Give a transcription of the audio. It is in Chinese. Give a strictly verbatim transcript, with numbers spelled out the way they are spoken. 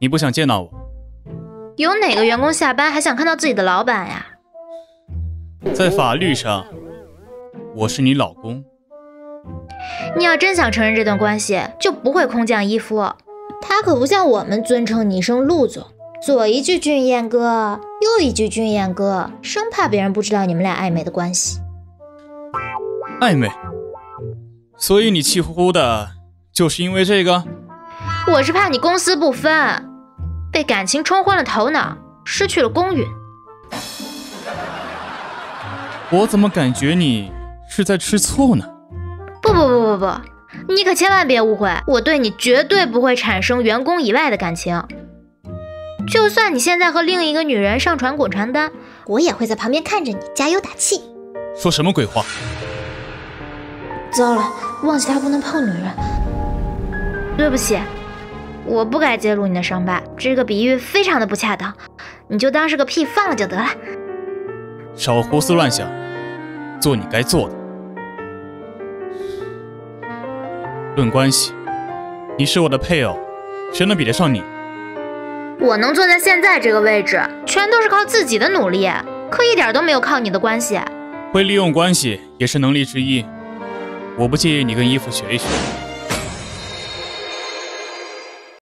你不想见到我？有哪个员工下班还想看到自己的老板呀？在法律上，我是你老公。你要真想承认这段关系，就不会空降一夫。他可不像我们尊称你一声陆总，左一句俊彦哥，右一句俊彦哥，生怕别人不知道你们俩暧昧的关系。暧昧？所以你气呼呼的，就是因为这个？我是怕你公私不分。 被感情冲昏了头脑，失去了公允。我怎么感觉你是在吃醋呢？不不不不不，你可千万别误会，我对你绝对不会产生员工以外的感情。就算你现在和另一个女人上传滚床单，我也会在旁边看着你，加油打气。说什么鬼话？糟了，忘记他不能碰女人。对不起。 我不该揭露你的伤疤，这个比喻非常的不恰当，你就当是个屁放了就得了。少胡思乱想，做你该做的。论关系，你是我的配偶，谁能比得上你？我能坐在现在这个位置，全都是靠自己的努力，可一点都没有靠你的关系。会利用关系也是能力之一，我不介意你跟伊芙学一学。